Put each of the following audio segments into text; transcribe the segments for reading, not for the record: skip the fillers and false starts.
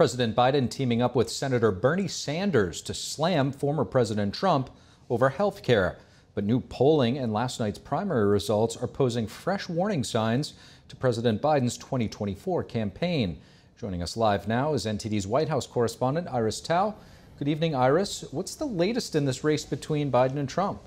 President Biden teaming up with Senator Bernie Sanders to slam former President Trump over health care. But new polling and last night's primary results are posing fresh warning signs to President Biden's 2024 campaign. Joining us live now is NTD's White House correspondent, Iris Tao. Good evening, Iris. What's the latest in this race between Biden and Trump?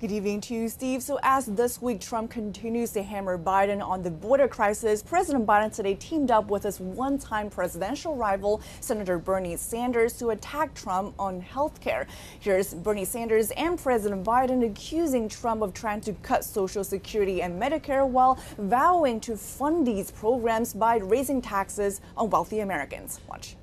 Good evening to you, Steve. So as this week Trump continues to hammer Biden on the border crisis, President Biden today teamed up with his one-time presidential rival, Senator Bernie Sanders, to attack Trump on health care. Here's Bernie Sanders and President Biden accusing Trump of trying to cut Social Security and Medicare while vowing to fund these programs by raising taxes on wealthy Americans. Watch.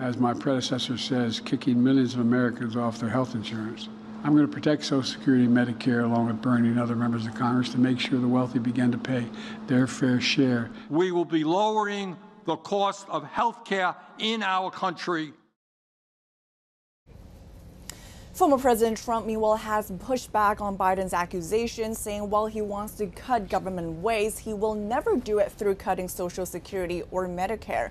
As my predecessor says, kicking millions of Americans off their health insurance. I'm going to protect Social Security and Medicare, along with Bernie and other members of Congress, to make sure the wealthy begin to pay their fair share. We will be lowering the cost of health care in our country. Former President Trump, meanwhile, has pushed back on Biden's accusations, saying while he wants to cut government waste, he will never do it through cutting Social Security or Medicare.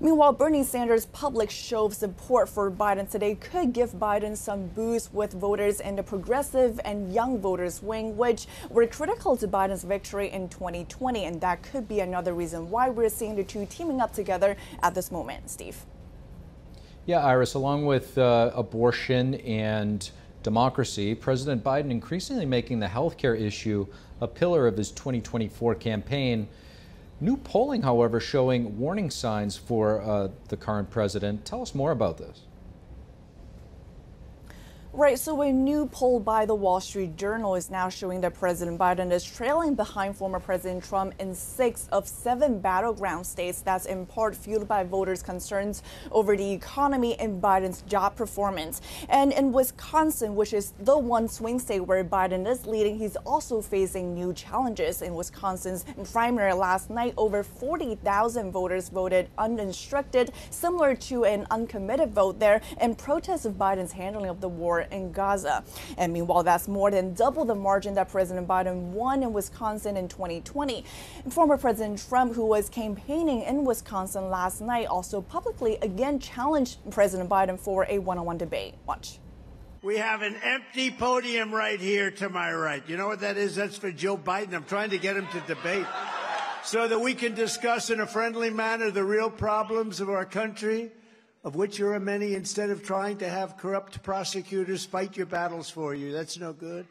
Meanwhile, Bernie Sanders' public show of support for Biden today could give Biden some boost with voters in the progressive and young voters wing, which were critical to Biden's victory in 2020. And that could be another reason why we're seeing the two teaming up together at this moment, Steve. Yeah, Iris, along with abortion and democracy, President Biden increasingly making the health care issue a pillar of his 2024 campaign. New polling, however, showing warning signs for the current president. Tell us more about this. Right, so a new poll by the Wall Street Journal is now showing that President Biden is trailing behind former President Trump in 6 of 7 battleground states. That's in part fueled by voters' concerns over the economy and Biden's job performance. And in Wisconsin, which is the one swing state where Biden is leading, he's also facing new challenges. In Wisconsin's primary last night, over 40,000 voters voted uninstructed, similar to an uncommitted vote there, in protest of Biden's handling of the war in Gaza. And meanwhile, that's more than double the margin that President Biden won in Wisconsin in 2020. And former President Trump, who was campaigning in Wisconsin last night, also publicly again challenged President Biden for a one-on-one debate. Watch. We have an empty podium right here to my right. You know what that is? That's for Joe Biden. I'm trying to get him to debate so that we can discuss in a friendly manner the real problems of our country, of which there are many, instead of trying to have corrupt prosecutors fight your battles for you. That's no good.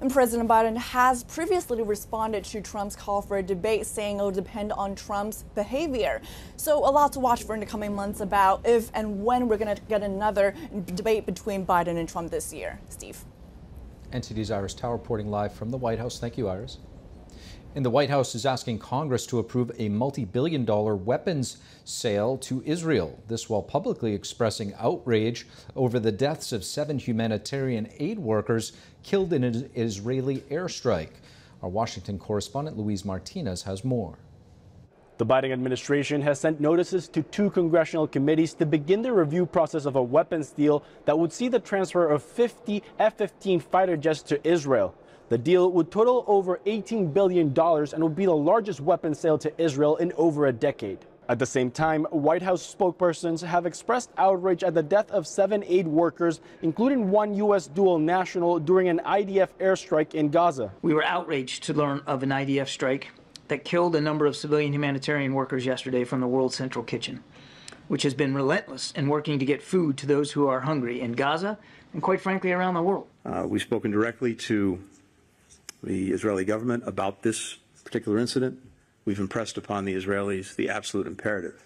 And President Biden has previously responded to Trump's call for a debate, saying it will depend on Trump's behavior. So a lot to watch for in the coming months about if and when we're going to get another debate between Biden and Trump this year. Steve. NTD's Iris Tao reporting live from the White House. Thank you, Iris. And the White House is asking Congress to approve a multi-billion-dollar weapons sale to Israel. This while publicly expressing outrage over the deaths of 7 humanitarian aid workers killed in an Israeli airstrike. Our Washington correspondent, Luis Martinez, has more. The Biden administration has sent notices to 2 congressional committees to begin the review process of a weapons deal that would see the transfer of 50 F-15 fighter jets to Israel. The deal would total over $18 billion and would be the largest weapons sale to Israel in over a decade. At the same time, White House spokespersons have expressed outrage at the death of 7 aid workers, including 1 U.S. dual national, during an IDF airstrike in Gaza. We were outraged to learn of an IDF strike that killed a number of civilian humanitarian workers yesterday from the World Central Kitchen, which has been relentless in working to get food to those who are hungry in Gaza and, quite frankly, around the world. We've spoken directly to the Israeli government about this particular incident. We've impressed upon the Israelis the absolute imperative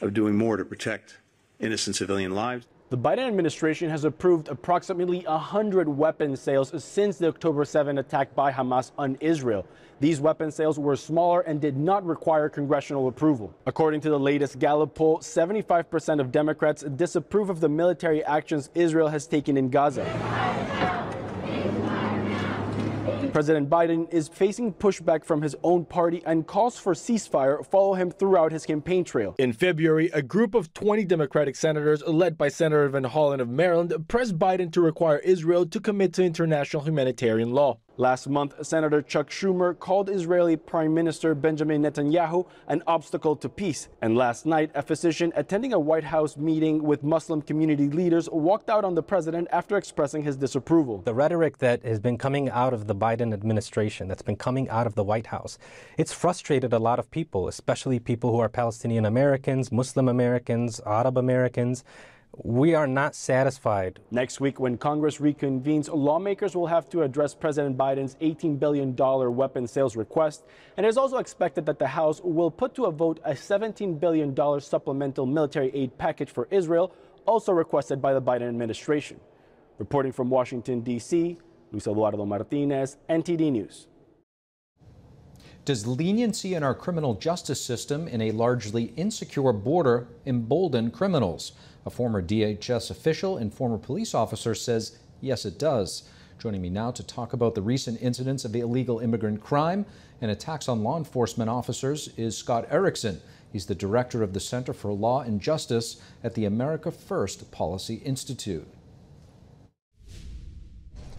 of doing more to protect innocent civilian lives. The Biden administration has approved approximately 100 weapon sales since the October 7 attack by Hamas on Israel. These weapon sales were smaller and did not require congressional approval. According to the latest Gallup poll, 75% of Democrats disapprove of the military actions Israel has taken in Gaza. President Biden is facing pushback from his own party, and calls for ceasefire follow him throughout his campaign trail. In February, a group of 20 Democratic senators, led by Senator Van Hollen of Maryland, pressed Biden to require Israel to commit to international humanitarian law. Last month, Senator Chuck Schumer called Israeli Prime Minister Benjamin Netanyahu an obstacle to peace. And last night, a physician attending a White House meeting with Muslim community leaders walked out on the president after expressing his disapproval. The rhetoric that has been coming out of the Biden administration, that's been coming out of the White House, it's frustrated a lot of people, especially people who are Palestinian Americans, Muslim Americans, Arab Americans. We are not satisfied. Next week, when Congress reconvenes, lawmakers will have to address President Biden's $18 billion weapon sales request. And it is also expected that the House will put to a vote a $17 billion supplemental military aid package for Israel, also requested by the Biden administration. Reporting from Washington, D.C., Luis Martinez, NTD News. Does leniency in our criminal justice system in a largely insecure border embolden criminals? A former DHS official and former police officer says, yes, it does. Joining me now to talk about the recent incidents of illegal immigrant crime and attacks on law enforcement officers is Scott Erickson. He's the director of the Center for Law and Justice at the America First Policy Institute.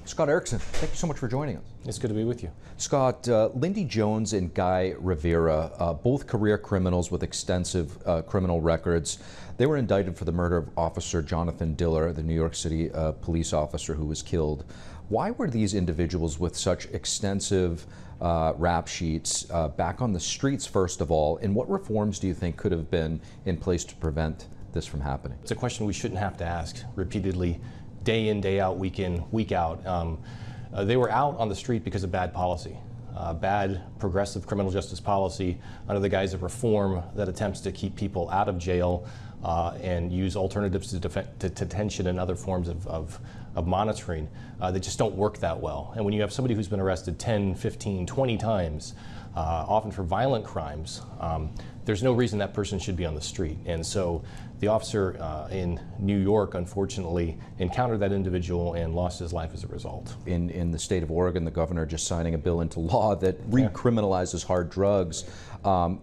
Scott Erickson, thank you so much for joining us. It's good to be with you. Scott, Lindy Jones and Guy Rivera, both career criminals with extensive criminal records. They were indicted for the murder of Officer Jonathan Diller, the New York City police officer who was killed. Why were these individuals with such extensive rap sheets back on the streets, first of all, and what reforms do you think could have been in place to prevent this from happening? It's a question we shouldn't have to ask repeatedly. Day in, day out, week in, week out. They were out on the street because of bad policy, bad progressive criminal justice policy under the guise of reform that attempts to keep people out of jail and use alternatives to detention and other forms of monitoring that just don't work that well. And when you have somebody who's been arrested 10, 15, 20 times, often for violent crimes, there's no reason that person should be on the street. And so the officer in New York, unfortunately, encountered that individual and lost his life as a result. In the state of Oregon, the governor just signing a bill into law that recriminalizes hard drugs.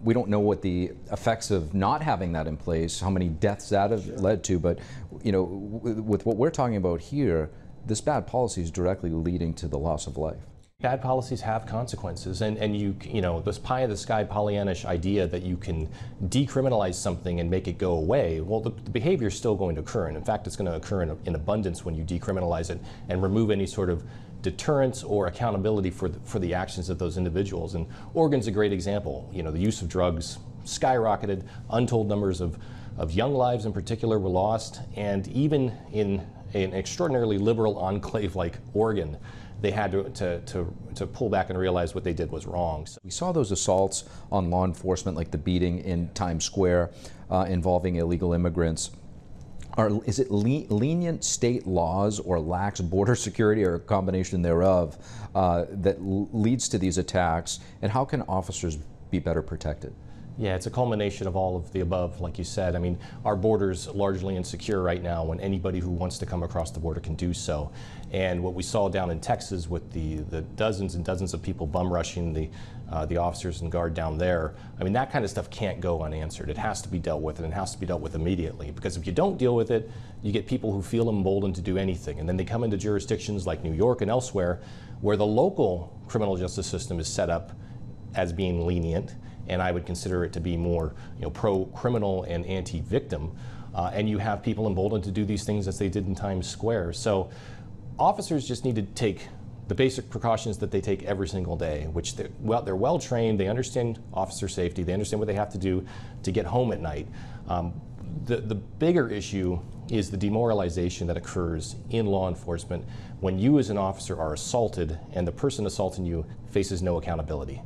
We don't know what the effects of not having that in place, how many deaths that have led to, but you know, with what we're talking about here, this bad policy is directly leading to the loss of life. Bad policies have consequences, and you know, this pie in the sky Pollyannish idea that you can decriminalize something and make it go away, well, the behavior is still going to occur, and in fact it's going to occur in abundance when you decriminalize it and remove any sort of deterrence or accountability for the actions of those individuals. And Oregon's a great example. You know, the use of drugs skyrocketed, untold numbers of young lives in particular were lost, and even in an extraordinarily liberal enclave like Oregon, they had to pull back and realize what they did was wrong. So we saw those assaults on law enforcement, like the beating in Times Square involving illegal immigrants. Is it lenient state laws or lax border security or a combination thereof that leads to these attacks? And how can officers be better protected? Yeah, it's a culmination of all of the above, like you said. I mean, our border's largely insecure right now when anybody who wants to come across the border can do so. And what we saw down in Texas with the dozens and dozens of people bum rushing the officers and guard down there, I mean, that kind of stuff can't go unanswered. It has to be dealt with, and it has to be dealt with immediately. Because if you don't deal with it, you get people who feel emboldened to do anything. And then they come into jurisdictions like New York and elsewhere where the local criminal justice system is set up as being lenient. And I would consider it to be more, you know, pro-criminal and anti-victim. And you have people emboldened to do these things as they did in Times Square. So officers just need to take the basic precautions that they take every single day, which they're well trained, they understand officer safety, they understand what they have to do to get home at night. The bigger issue is the demoralization that occurs in law enforcement when you as an officer are assaulted and the person assaulting you faces no accountability.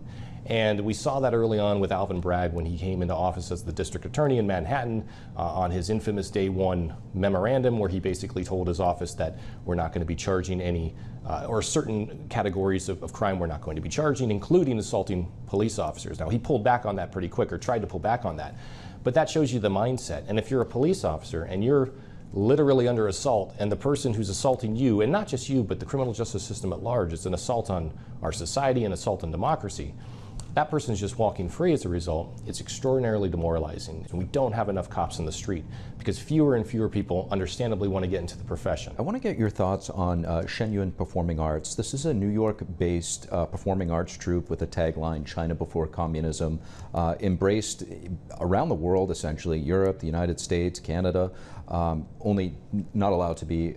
And we saw that early on with Alvin Bragg when he came into office as the district attorney in Manhattan on his infamous day one memorandum, where he basically told his office that we're not going to be charging any or certain categories of crime we're not going to be charging, including assaulting police officers. Now, he pulled back on that pretty quick, or tried to pull back on that. But that shows you the mindset. And if you're a police officer and you're literally under assault, and the person who's assaulting you, and not just you, but the criminal justice system at large, it's an assault on our society, an assault on democracy, That person is just walking free as a result. It's extraordinarily demoralizing. And we don't have enough cops in the street because fewer and fewer people understandably want to get into the profession. I want to get your thoughts on Shen Yun Performing Arts. This is a New York-based performing arts troupe with a tagline, China Before Communism, embraced around the world, essentially, Europe, the United States, Canada, only not allowed to be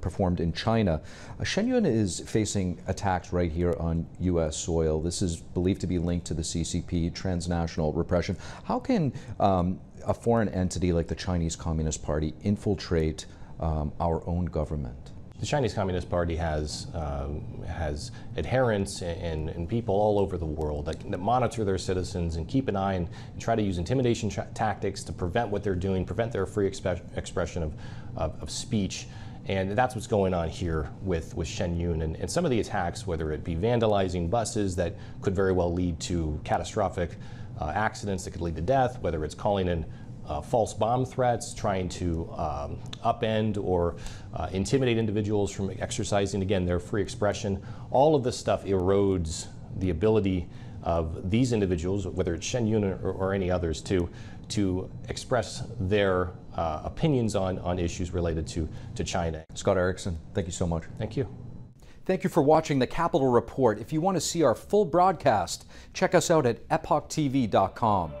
performed in China. Shen Yun is facing attacks right here on U.S. soil. This is believed to be linked to the CCP, transnational repression. How can a foreign entity like the Chinese Communist Party infiltrate our own government? The Chinese Communist Party has adherents and people all over the world that monitor their citizens and keep an eye and try to use intimidation tactics to prevent what they're doing, prevent their free expression of speech. And that's what's going on here with Shen Yun and some of the attacks, whether it be vandalizing buses that could very well lead to catastrophic accidents that could lead to death, whether it's calling in false bomb threats, trying to upend or intimidate individuals from exercising, again, their free expression. All of this stuff erodes the ability of these individuals, whether it's Shen Yun or any others, to express their opinions on issues related to China. Scott Erickson, thank you so much. Thank you. Thank you for watching the Capitol Report. If you want to see our full broadcast, check us out at epochtv.com.